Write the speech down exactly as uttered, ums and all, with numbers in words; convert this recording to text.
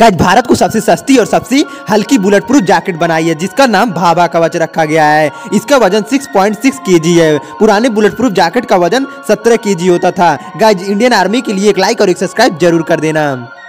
Guys Bharat को सबसे सस्ती और सबसे हल्की बुलेट प्रूफ जैकेट बनाई है जिसका नाम भाभा कवच रखा गया है। इसका वजन छह पॉइंट छह केजी है। पुराने बुलेट प्रूफ जैकेट का वजन सत्रह केजी होता था। गाइस इंडियन आर्मी के लिए एक लाइक और एक सब्सक्राइब जरूर कर देना।